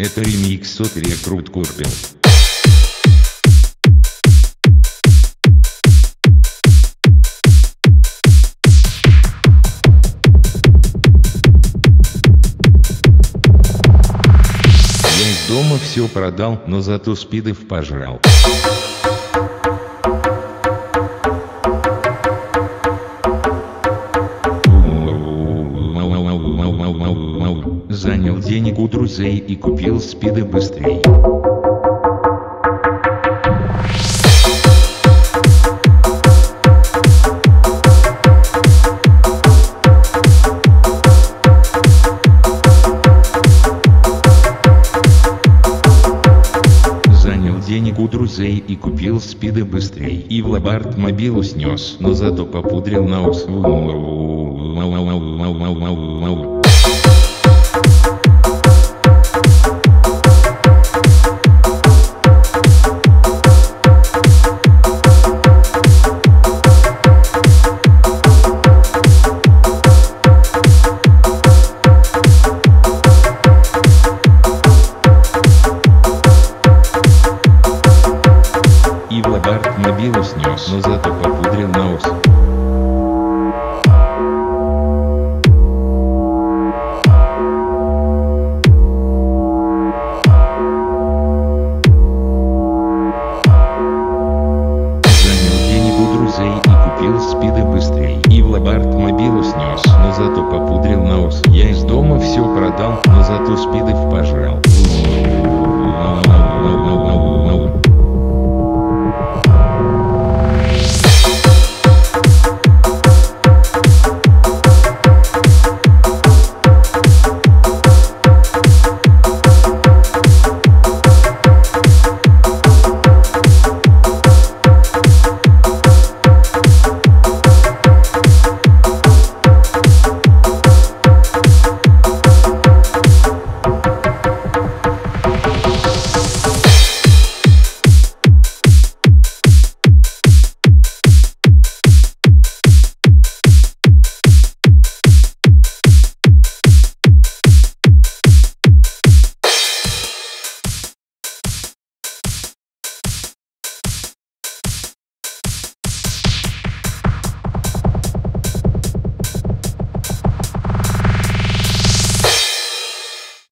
Это ремикс от Рекрут Курбель. Я из дома все продал, но зато спидов пожрал. Занял денег у друзей и купил спиды быстрей. Занял денег у друзей и купил спиды быстрей. И в лабард мобилу снес, но зато попудрил на ус. Лабард мобилу снес, но зато попудрил на ус. Занял денег у друзей и купил спиды быстрей. И в лабард мобилу снес, но зато попудрил на ус. Я из дома все продал, но зато спидов пожрал.